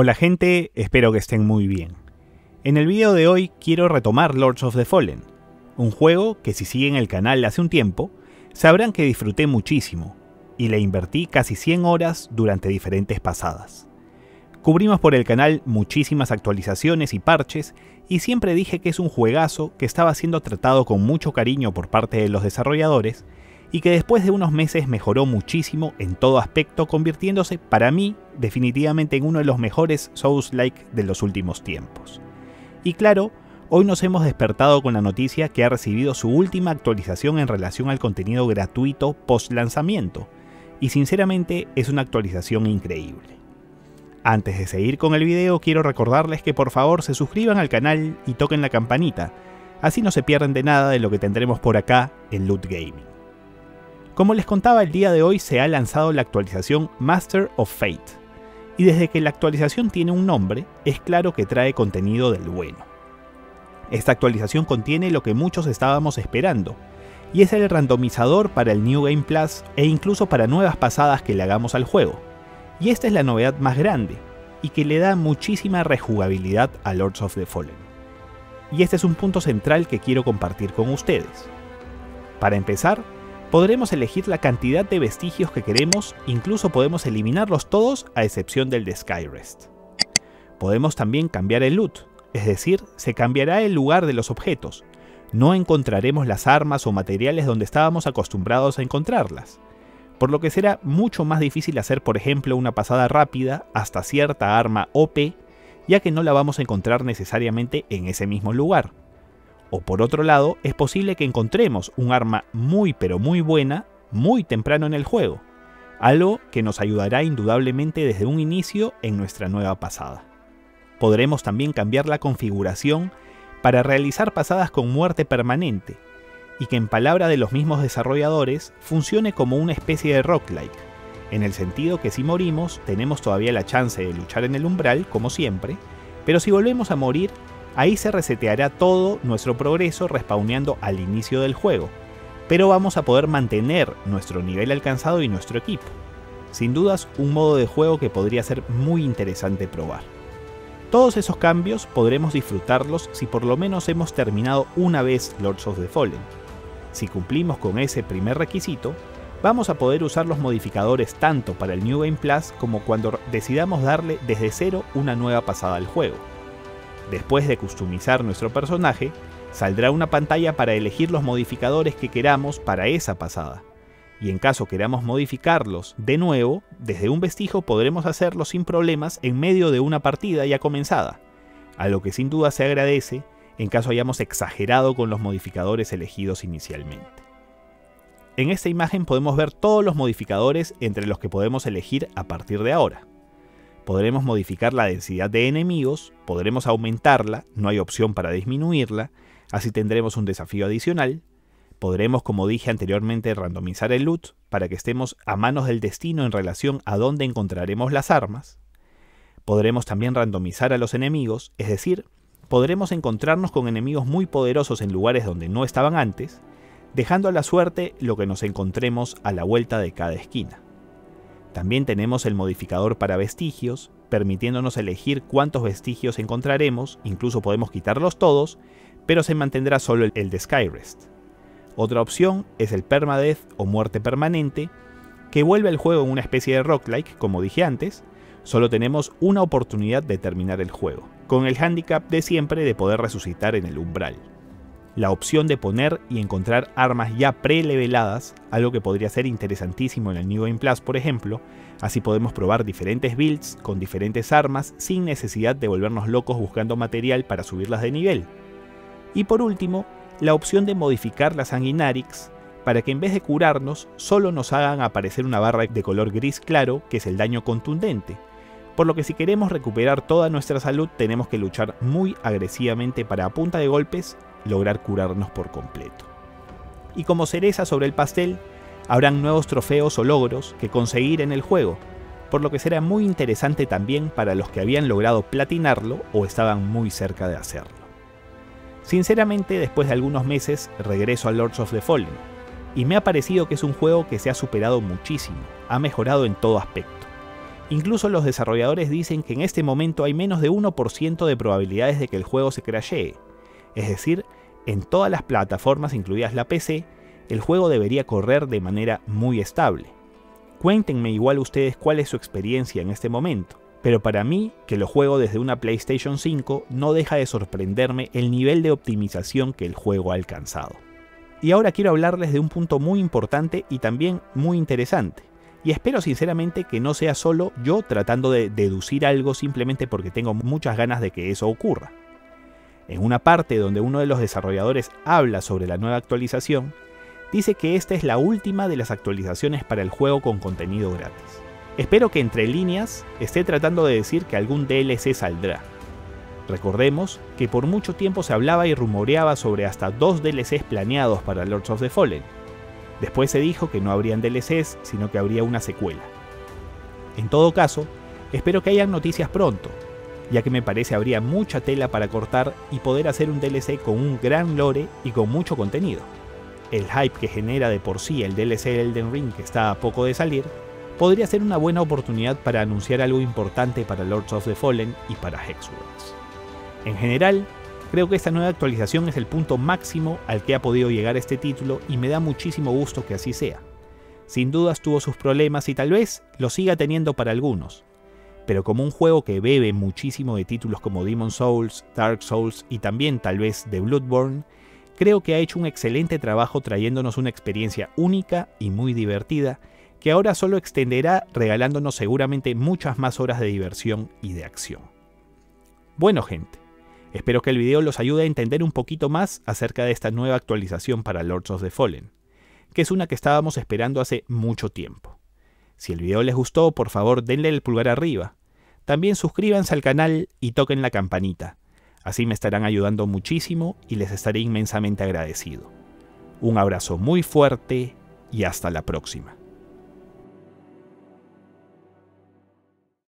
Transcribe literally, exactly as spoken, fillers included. Hola gente, espero que estén muy bien. En el video de hoy quiero retomar Lords of the Fallen, un juego que si siguen el canal hace un tiempo, sabrán que disfruté muchísimo, y le invertí casi cien horas durante diferentes pasadas. Cubrimos por el canal muchísimas actualizaciones y parches, y siempre dije que es un juegazo que estaba siendo tratado con mucho cariño por parte de los desarrolladores, y que después de unos meses mejoró muchísimo en todo aspecto, convirtiéndose para mí definitivamente en uno de los mejores Souls-like de los últimos tiempos. Y claro, hoy nos hemos despertado con la noticia que ha recibido su última actualización en relación al contenido gratuito post lanzamiento, y sinceramente es una actualización increíble. Antes de seguir con el video quiero recordarles que por favor se suscriban al canal y toquen la campanita, así no se pierden de nada de lo que tendremos por acá en LudGaming. Como les contaba, el día de hoy se ha lanzado la actualización Master of Fate, y desde que la actualización tiene un nombre, es claro que trae contenido del bueno. Esta actualización contiene lo que muchos estábamos esperando, y es el randomizador para el New Game Plus e incluso para nuevas pasadas que le hagamos al juego, y esta es la novedad más grande, y que le da muchísima rejugabilidad a Lords of the Fallen. Y este es un punto central que quiero compartir con ustedes. Para empezar, podremos elegir la cantidad de vestigios que queremos, incluso podemos eliminarlos todos a excepción del de Skyrest. Podemos también cambiar el loot, es decir, se cambiará el lugar de los objetos. No encontraremos las armas o materiales donde estábamos acostumbrados a encontrarlas, por lo que será mucho más difícil hacer, por ejemplo, una pasada rápida hasta cierta arma O P, ya que no la vamos a encontrar necesariamente en ese mismo lugar. O por otro lado, es posible que encontremos un arma muy pero muy buena muy temprano en el juego, algo que nos ayudará indudablemente desde un inicio en nuestra nueva pasada. Podremos también cambiar la configuración para realizar pasadas con muerte permanente, y que en palabra de los mismos desarrolladores funcione como una especie de roguelike, en el sentido que si morimos tenemos todavía la chance de luchar en el umbral como siempre, pero si volvemos a morir, ahí se reseteará todo nuestro progreso respawneando al inicio del juego, pero vamos a poder mantener nuestro nivel alcanzado y nuestro equipo. Sin dudas, un modo de juego que podría ser muy interesante probar. Todos esos cambios podremos disfrutarlos si por lo menos hemos terminado una vez Lords of the Fallen. Si cumplimos con ese primer requisito, vamos a poder usar los modificadores tanto para el New Game Plus como cuando decidamos darle desde cero una nueva pasada al juego. Después de customizar nuestro personaje, saldrá una pantalla para elegir los modificadores que queramos para esa pasada. Y en caso queramos modificarlos de nuevo, desde un vestigio podremos hacerlo sin problemas en medio de una partida ya comenzada, a lo que sin duda se agradece en caso hayamos exagerado con los modificadores elegidos inicialmente. En esta imagen podemos ver todos los modificadores entre los que podemos elegir a partir de ahora. Podremos modificar la densidad de enemigos, podremos aumentarla, no hay opción para disminuirla, así tendremos un desafío adicional. Podremos, como dije anteriormente, randomizar el loot para que estemos a manos del destino en relación a dónde encontraremos las armas. Podremos también randomizar a los enemigos, es decir, podremos encontrarnos con enemigos muy poderosos en lugares donde no estaban antes, dejando a la suerte lo que nos encontremos a la vuelta de cada esquina. También tenemos el modificador para vestigios, permitiéndonos elegir cuántos vestigios encontraremos, incluso podemos quitarlos todos, pero se mantendrá solo el de Skyrest. Otra opción es el permadeath o muerte permanente, que vuelve al juego en una especie de roguelike, como dije antes. Solo tenemos una oportunidad de terminar el juego, con el hándicap de siempre de poder resucitar en el umbral. La opción de poner y encontrar armas ya pre-leveladas, algo que podría ser interesantísimo en el New Game Plus por ejemplo, así podemos probar diferentes builds con diferentes armas sin necesidad de volvernos locos buscando material para subirlas de nivel. Y por último, la opción de modificar la Sanguinarix, para que en vez de curarnos, solo nos hagan aparecer una barra de color gris claro que es el daño contundente, por lo que si queremos recuperar toda nuestra salud tenemos que luchar muy agresivamente para a punta de golpes lograr curarnos por completo. Y como cereza sobre el pastel, habrán nuevos trofeos o logros que conseguir en el juego, por lo que será muy interesante también para los que habían logrado platinarlo o estaban muy cerca de hacerlo. Sinceramente, después de algunos meses regreso a Lords of the Fallen, y me ha parecido que es un juego que se ha superado muchísimo, ha mejorado en todo aspecto. Incluso los desarrolladores dicen que en este momento hay menos de uno por ciento de probabilidades de que el juego se crashee. Es decir, en todas las plataformas, incluidas la P C, el juego debería correr de manera muy estable. Cuéntenme igual ustedes cuál es su experiencia en este momento, pero para mí, que lo juego desde una PlayStation cinco, no deja de sorprenderme el nivel de optimización que el juego ha alcanzado. Y ahora quiero hablarles de un punto muy importante y también muy interesante, y espero sinceramente que no sea solo yo tratando de deducir algo simplemente porque tengo muchas ganas de que eso ocurra. En una parte donde uno de los desarrolladores habla sobre la nueva actualización, dice que esta es la última de las actualizaciones para el juego con contenido gratis. Espero que entre líneas esté tratando de decir que algún D L C saldrá. Recordemos que por mucho tiempo se hablaba y rumoreaba sobre hasta dos D L Cs planeados para Lords of the Fallen. Después se dijo que no habrían D L Cs, sino que habría una secuela. En todo caso, espero que hayan noticias pronto, ya que me parece habría mucha tela para cortar y poder hacer un D L C con un gran lore y con mucho contenido. El hype que genera de por sí el D L C de Elden Ring, que está a poco de salir, podría ser una buena oportunidad para anunciar algo importante para Lords of the Fallen y para Hexworlds. En general, creo que esta nueva actualización es el punto máximo al que ha podido llegar este título y me da muchísimo gusto que así sea. Sin dudas tuvo sus problemas y tal vez lo siga teniendo para algunos, pero como un juego que bebe muchísimo de títulos como Demon's Souls, Dark Souls y también tal vez de Bloodborne, creo que ha hecho un excelente trabajo trayéndonos una experiencia única y muy divertida que ahora solo extenderá regalándonos seguramente muchas más horas de diversión y de acción. Bueno gente, espero que el video los ayude a entender un poquito más acerca de esta nueva actualización para Lords of the Fallen, que es una que estábamos esperando hace mucho tiempo. Si el video les gustó, por favor denle el pulgar arriba. También suscríbanse al canal y toquen la campanita, así me estarán ayudando muchísimo y les estaré inmensamente agradecido. Un abrazo muy fuerte y hasta la próxima.